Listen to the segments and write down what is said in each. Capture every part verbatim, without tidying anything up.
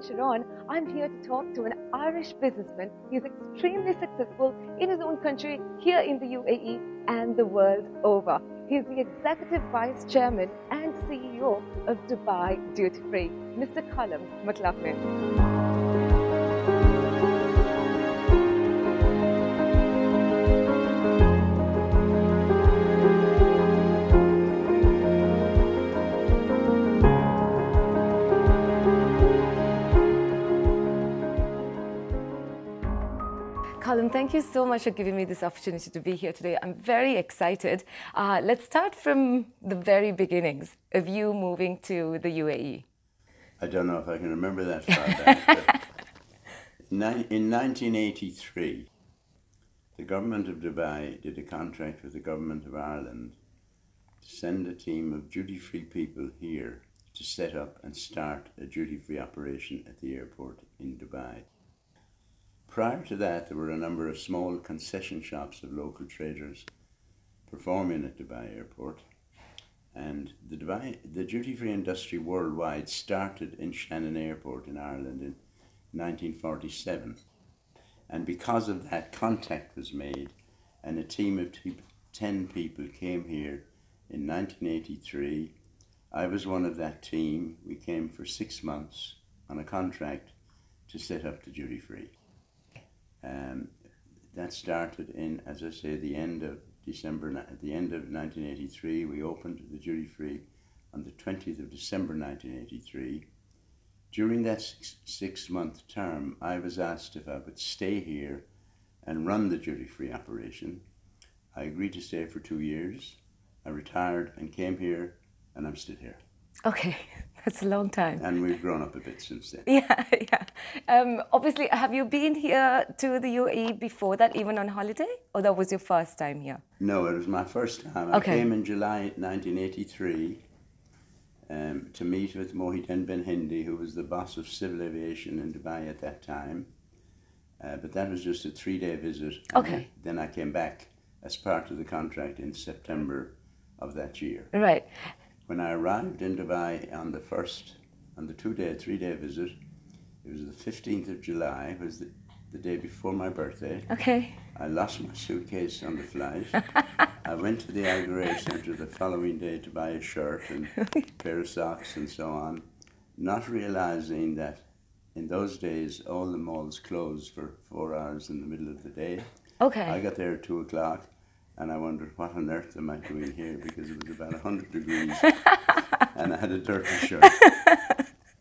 Sharon Sharon, I'm here to talk to an Irish businessman. He's extremely successful in his own country, here in the U A E and the world over. He's the Executive Vice Chairman and C E O of Dubai Duty Free, Mister Colm McLaughlin. Colm, thank you so much for giving me this opportunity to be here today. I'm very excited. Uh, let's start from the very beginnings of you moving to the U A E. I don't know if I can remember that far back. In nineteen eighty-three, the government of Dubai did a contract with the government of Ireland to send a team of duty-free people here to set up and start a duty-free operation at the airport in Dubai. Prior to that, there were a number of small concession shops of local traders performing at Dubai Airport, and the Dubai, the duty-free industry worldwide started in Shannon Airport in Ireland in nineteen forty-seven, and because of that, contact was made, and a team of ten people came here in nineteen eighty-three. I was one of that team. We came for six months on a contract to set up the duty-free. Um, that started in, as I say, the end of December, at the end of nineteen eighty-three. We opened the duty free on the twentieth of December nineteen eighty-three. During that six, six month term, I was asked if I would stay here and run the duty free operation. I agreed to stay for two years. I retired and came here, and I'm still here. Okay, that's a long time. And we've grown up a bit since then. Yeah, yeah. Um, obviously, have you been here to the U A E before that, even on holiday? Or that was your first time here? No, it was my first time. Okay. I came in July nineteen eighty-three um, to meet with Mohiuddin Ben Hindi, who was the boss of civil aviation in Dubai at that time. Uh, but that was just a three-day visit. Okay. Then I came back as part of the contract in September of that year. Right. When I arrived in Dubai on the first, on the two-day, three-day visit, it was the fifteenth of July, it was the, the day before my birthday. Okay. I lost my suitcase on the flight. I went to the Al Ghurair Centre the following day to buy a shirt and a pair of socks and so on, not realizing that in those days all the malls closed for four hours in the middle of the day. Okay. I got there at two o'clock. And I wondered, what on earth am I doing here? Because it was about a hundred degrees and I had a dirty shirt.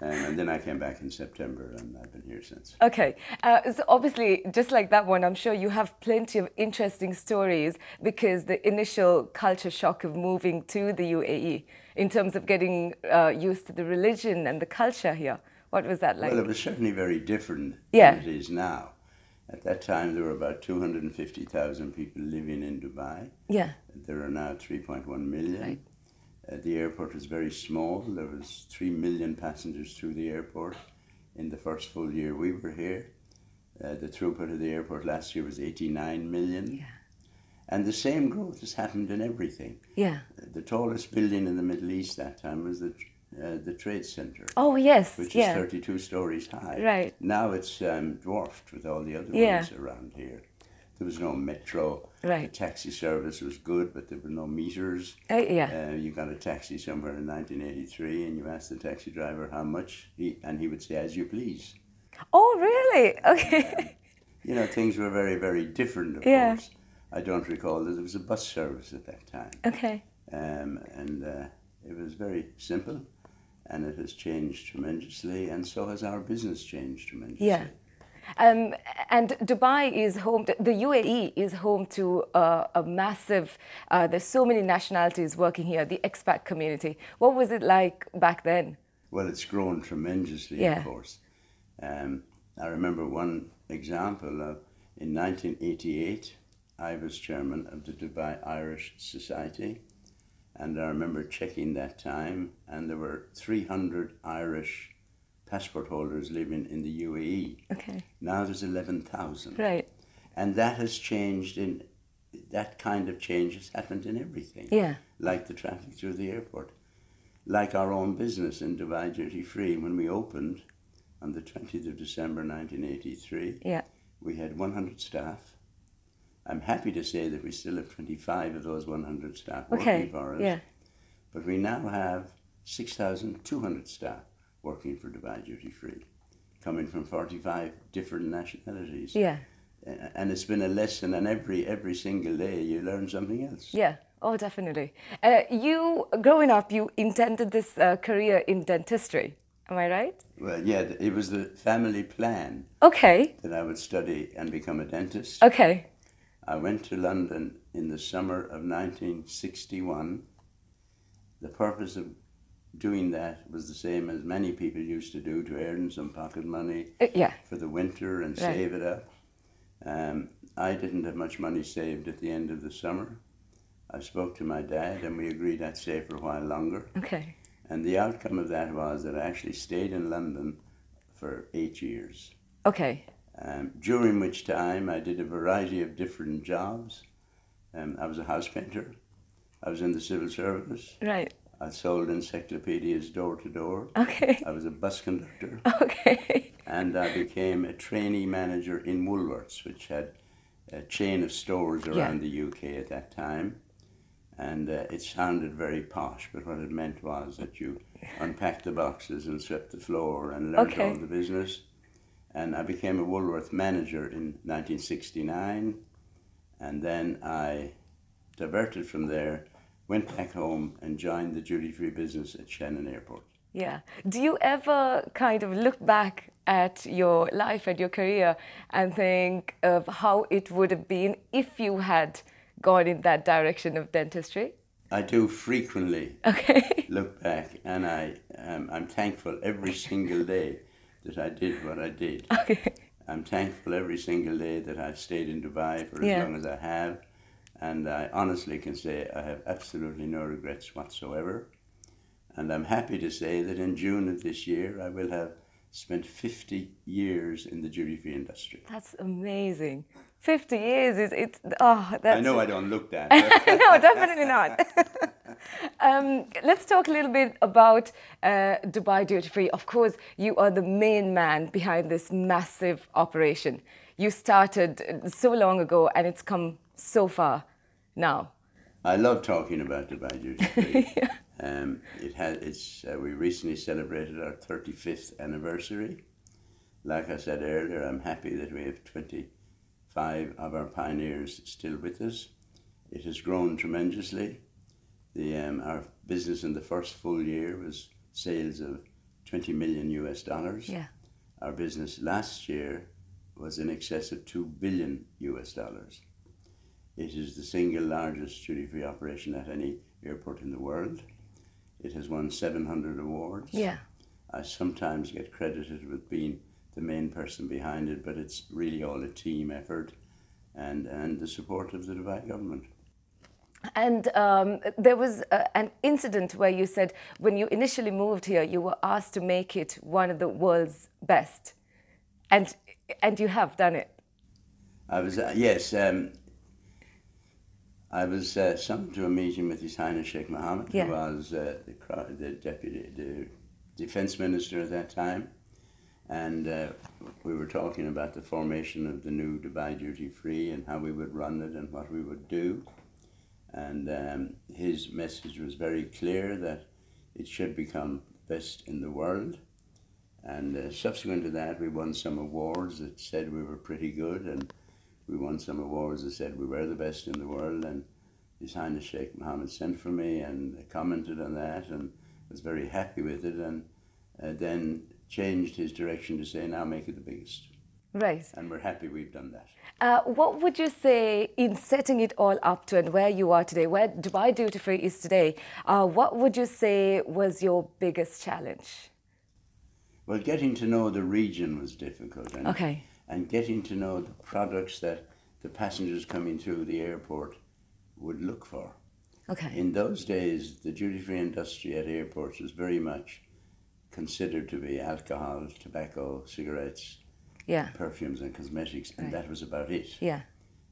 And, and then I came back in September and I've been here since. Okay. Uh, so obviously, just like that one, I'm sure you have plenty of interesting stories because the initial culture shock of moving to the U A E in terms of getting uh, used to the religion and the culture here. What was that like? Well, it was certainly very different yeah. than it is now. At that time, there were about two hundred fifty thousand people living in Dubai. Yeah. There are now three point one million. Right. Uh, the airport was very small. There was three million passengers through the airport in the first full year we were here. Uh, the throughput of the airport last year was eighty-nine million. Yeah. And the same growth has happened in everything. Yeah. Uh, the tallest building in the Middle East that time was the Uh, the Trade Centre. Oh, yes. Which yeah. is thirty-two stories high. Right. Now it's um, dwarfed with all the other yeah. ones around here. There was no metro. Right. The taxi service was good, but there were no meters. Uh, yeah. Uh, you got a taxi somewhere in nineteen eighty-three and you asked the taxi driver how much, he, and he would say, as you please. Oh, really? Okay. And, um, you know, things were very, very different, of yeah. course. I don't recall that there was a bus service at that time. Okay. Um, and uh, it was very simple. And it has changed tremendously, and so has our business changed tremendously. Yeah, um, and Dubai is home to, the U A E is home to uh, a massive, uh, there's so many nationalities working here, the expat community. What was it like back then? Well, it's grown tremendously, yeah. of course. Um, I remember one example of, in nineteen eighty-eight, I was chairman of the Dubai Irish Society. And I remember checking that time, and there were three hundred Irish passport holders living in the U A E. Okay. Now there's eleven thousand. Right. And that has changed in, that kind of change has happened in everything. Yeah. Like the traffic through the airport. Like our own business in Dubai Duty Free, when we opened on the twentieth of December nineteen eighty-three. Yeah. We had one hundred staff. I'm happy to say that we still have twenty-five of those one hundred staff working okay. for us. Yeah. But we now have six thousand two hundred staff working for Dubai Duty Free, coming from forty-five different nationalities. Yeah. And it's been a lesson, and every every single day you learn something else. Yeah. Oh, definitely. Uh, you, growing up, you intended this uh, career in dentistry. Am I right? Well, yeah, it was the family plan. Okay. That I would study and become a dentist. Okay. I went to London in the summer of nineteen sixty-one. The purpose of doing that was the same as many people used to do, to earn some pocket money uh, yeah. for the winter and right. save it up. Um, I didn't have much money saved at the end of the summer. I spoke to my dad and we agreed I'd stay for a while longer. Okay. And the outcome of that was that I actually stayed in London for eight years. Okay. Um, during which time I did a variety of different jobs. Um, I was a house painter. I was in the civil service. Right. I sold encyclopedias door to door. Okay. I was a bus conductor. Okay. And I became a trainee manager in Woolworths, which had a chain of stores around yeah. the U K at that time. And uh, it sounded very posh, but what it meant was that you unpacked the boxes and swept the floor and learned okay. all the business. And I became a Woolworth manager in nineteen sixty-nine, and then I diverted from there, went back home and joined the duty-free business at Shannon Airport. Yeah. Do you ever kind of look back at your life, at your career, and think of how it would have been if you had gone in that direction of dentistry? I do frequently okay. look back, and I, um, I'm thankful every single day that I did what I did. Okay. I'm thankful every single day that I've stayed in Dubai for as yeah. long as I have, and I honestly can say I have absolutely no regrets whatsoever. And I'm happy to say that in June of this year I will have spent fifty years in the duty-free industry. That's amazing. fifty years is, it's, oh, that's... I know I don't look that. No, definitely not. Um, let's talk a little bit about uh, Dubai Duty Free. Of course, you are the main man behind this massive operation. You started so long ago and it's come so far now. I love talking about Dubai Duty Free. yeah. um, it has, it's, uh, we recently celebrated our thirty-fifth anniversary. Like I said earlier, I'm happy that we have twenty-five of our pioneers still with us. It has grown tremendously. The, um, our business in the first full year was sales of twenty million U S dollars. Yeah. Our business last year was in excess of two billion U S dollars. It is the single largest duty-free operation at any airport in the world. It has won seven hundred awards. Yeah. I sometimes get credited with being the main person behind it, but it's really all a team effort and, and the support of the Dubai government. And um, there was uh, an incident where you said when you initially moved here, you were asked to make it one of the world's best. And, and you have done it. I was, uh, yes. Um, I was uh, summoned to a meeting with His Highness Sheikh Mohammed, yeah. who was uh, the, the deputy, the defense minister at that time. And uh, we were talking about the formation of the new Dubai Duty Free and how we would run it and what we would do. And um, his message was very clear that it should become best in the world. And uh, subsequent to that, we won some awards that said we were pretty good, and we won some awards that said we were the best in the world. And His Highness Sheikh Mohammed sent for me and commented on that and was very happy with it, and uh, then changed his direction to say, now make it the biggest. Right. And we're happy we've done that. Uh, what would you say in setting it all up to and where you are today, where Dubai Duty Free is today, uh, what would you say was your biggest challenge? Well, getting to know the region was difficult. And, okay. and getting to know the products that the passengers coming through the airport would look for. Okay. In those days, the duty-free industry at airports was very much considered to be alcohol, tobacco, cigarettes, yeah. perfumes and cosmetics, and right. that was about it. Yeah.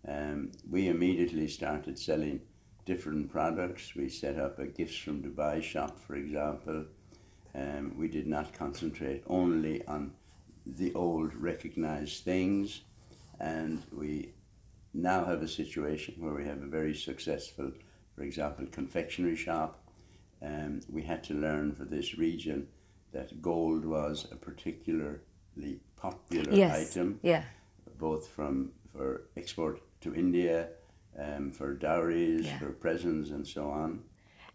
Um, we immediately started selling different products. We set up a Gifts from Dubai shop, for example. Um, we did not concentrate only on the old recognized things, and we now have a situation where we have a very successful, for example, confectionery shop. Um, we had to learn for this region that gold was a particularly popular yes. item, yeah. both from for export to India, um, for dowries, yeah. for presents and so on.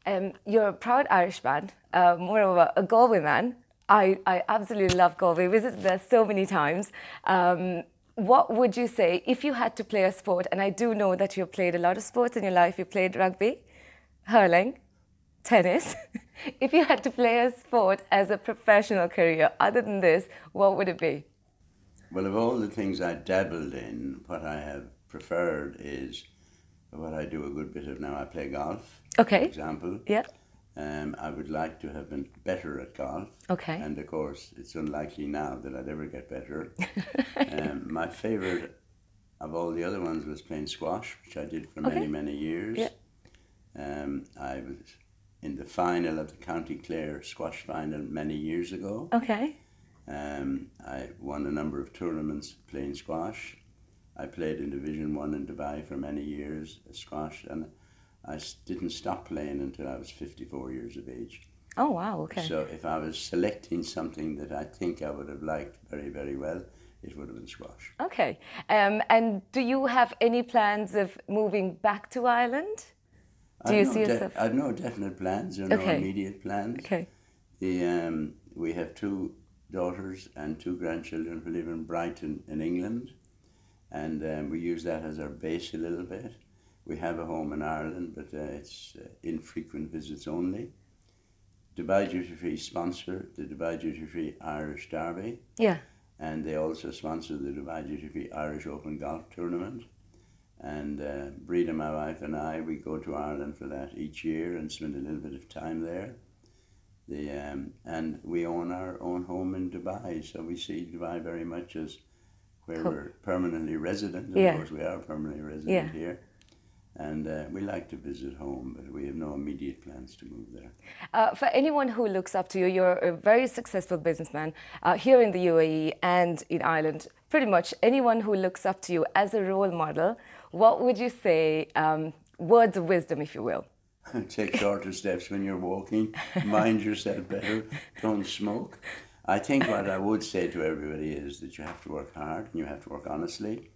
Um, you're a proud Irishman, uh, moreover a Galway man. I, I absolutely love Galway, visited there so many times. Um, what would you say if you had to play a sport, and I do know that you've played a lot of sports in your life, you played rugby, hurling, tennis. If you had to play a sport as a professional career, other than this, what would it be? Well, of all the things I dabbled in, what I have preferred is what I do a good bit of now. I play golf, okay. for example. Yeah. Um, I would like to have been better at golf. Okay. And of course, it's unlikely now that I'd ever get better. um, my favorite of all the other ones was playing squash, which I did for okay. many, many years. Yeah. Um, I was in the final of the County Clare squash final many years ago. Okay. Um, I won a number of tournaments playing squash. I played in Division One in Dubai for many years, squash, and I didn't stop playing until I was fifty-four years of age. Oh, wow, okay. So if I was selecting something that I think I would have liked very, very well, it would have been squash. Okay. Um, and do you have any plans of moving back to Ireland? Do you see yourself? I have no definite plans, or no immediate plans. Okay. The, um, we have two daughters and two grandchildren who live in Brighton in England, and um, we use that as our base a little bit. We have a home in Ireland, but uh, it's uh, infrequent visits only. Dubai Duty Free sponsor the Dubai Duty Free Irish Derby. Yeah. And they also sponsor the Dubai Duty Free Irish Open Golf Tournament. And uh, Breeda, my wife, and I, we go to Ireland for that each year and spend a little bit of time there. The, um, and we own our own home in Dubai, so we see Dubai very much as where cool. we're permanently resident. Of yeah. course, we are permanently resident yeah. here. And uh, we like to visit home, but we have no immediate plans to move there. Uh, for anyone who looks up to you, you're a very successful businessman uh, here in the U A E and in Ireland. Pretty much anyone who looks up to you as a role model, what would you say, um, words of wisdom, if you will? Take shorter steps when you're walking, mind yourself better, don't smoke. I think what I would say to everybody is that you have to work hard and you have to work honestly.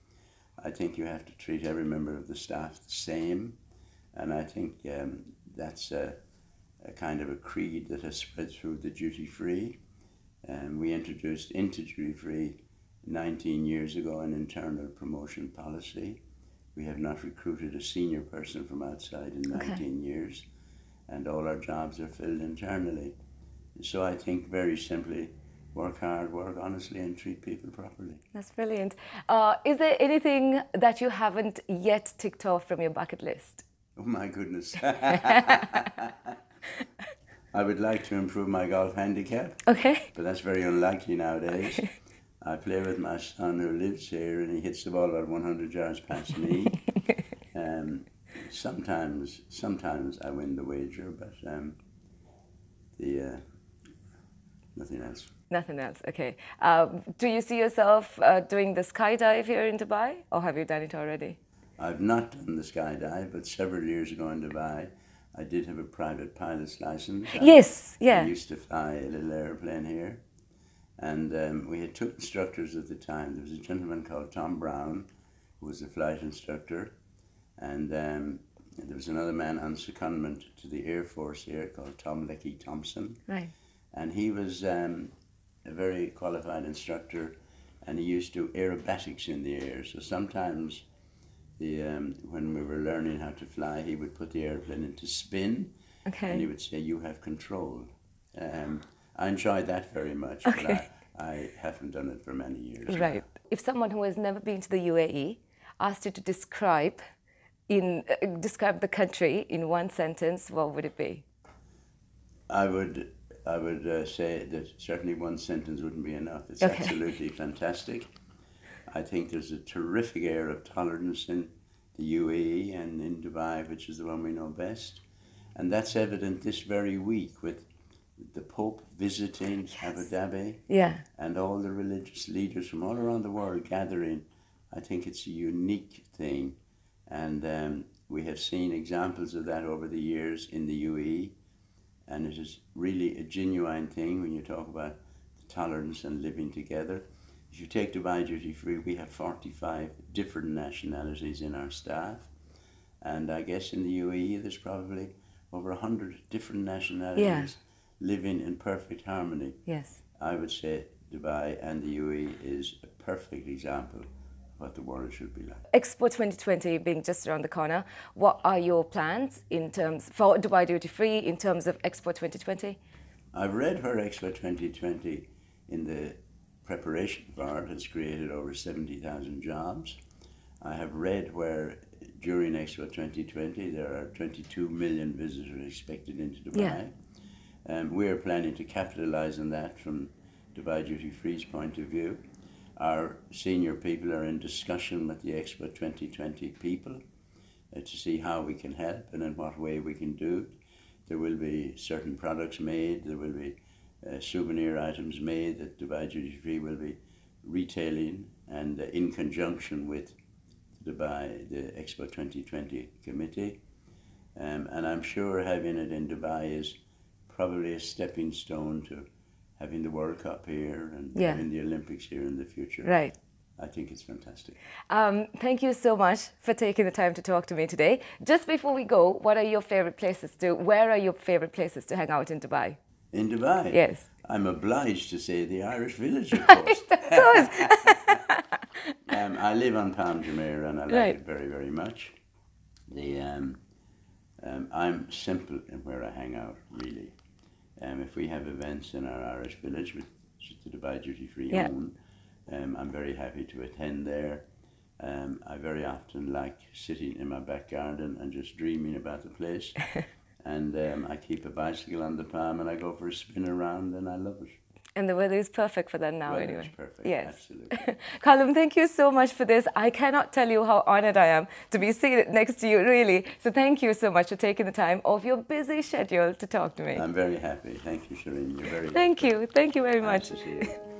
I think you have to treat every member of the staff the same, and I think um, that's a, a kind of a creed that has spread through the duty free. Um, we introduced into duty free nineteen years ago an internal promotion policy. We have not recruited a senior person from outside in nineteen okay. years, and all our jobs are filled internally. So I think very simply, work hard, work honestly, and treat people properly. That's brilliant. Uh, is there anything that you haven't yet ticked off from your bucket list? Oh my goodness. I would like to improve my golf handicap. Okay. But that's very unlikely nowadays. Okay. I play with my son who lives here, and he hits the ball about one hundred yards past me. um, sometimes, sometimes I win the wager, but um, the uh, nothing else. Nothing else, okay. Uh, do you see yourself uh, doing the skydive here in Dubai, or have you done it already? I've not done the skydive, but several years ago in Dubai, I did have a private pilot's license. I, yes, yeah. I used to fly a little airplane here, and um, we had two instructors at the time. There was a gentleman called Tom Brown, who was a flight instructor, and um, there was another man on secondment to the Air Force here called Tom Lecky Thompson. Right. And he was um, a very qualified instructor, and he used to do aerobatics in the air. So sometimes the, um, when we were learning how to fly, he would put the airplane into spin, okay. and he would say, you have control. Um, I enjoyed that very much, okay. but I, I haven't done it for many years. Right. Now. If someone who has never been to the U A E asked you to describe, in, uh, describe the country in one sentence, what would it be? I would... I would uh, say that certainly one sentence wouldn't be enough. It's okay. absolutely fantastic. I think there's a terrific air of tolerance in the U A E and in Dubai, which is the one we know best. And that's evident this very week with the Pope visiting yes. Abu Dhabi, yeah, and all the religious leaders from all around the world gathering, I think it's a unique thing. And um, we have seen examples of that over the years in the U A E, and it is really a genuine thing when you talk about tolerance and living together. If you take Dubai Duty Free, we have forty-five different nationalities in our staff, and I guess in the U A E there's probably over one hundred different nationalities yeah. living in perfect harmony. Yes. I would say Dubai and the U A E is a perfect example of what the world should be like. Expo twenty twenty being just around the corner, what are your plans in terms for Dubai Duty Free in terms of Expo twenty twenty? I've read her Expo twenty twenty in the preparation part has created over seventy thousand jobs. I have read where during Expo twenty twenty there are twenty-two million visitors expected into Dubai. Yeah. Um, we are planning to capitalize on that from Dubai Duty Free's point of view. Our senior people are in discussion with the Expo twenty twenty people uh, to see how we can help and in what way we can do. There will be certain products made, there will be Uh, souvenir items made that Dubai Duty Free will be retailing, and uh, in conjunction with Dubai, the Expo twenty twenty committee. Um, and I'm sure having it in Dubai is probably a stepping stone to having the World Cup here and yeah. having the Olympics here in the future. Right. I think it's fantastic. Um, thank you so much for taking the time to talk to me today. Just before we go, what are your favorite places to, where are your favorite places to hang out in Dubai? In Dubai? Yes. I'm obliged to say the Irish Village, of course. Of course. um, I live on Palm Jumeirah and I like right. it very, very much. The um, um, I'm simple in where I hang out, really. Um, if we have events in our Irish Village, which is the Dubai Duty Free yeah. own, um, I'm very happy to attend there. Um, I very often like sitting in my back garden and just dreaming about the place. And um, I keep a bicycle on the palm and I go for a spin around and I love it. And the weather is perfect for that now, well, anyway. It's perfect, yes. Absolutely. Colm, thank you so much for this. I cannot tell you how honoured I am to be seated next to you, really. So thank you so much for taking the time off your busy schedule to talk to me. I'm very happy. Thank you, Shireen. You're very welcome. Thank you. Thank you very much. Nice to see you.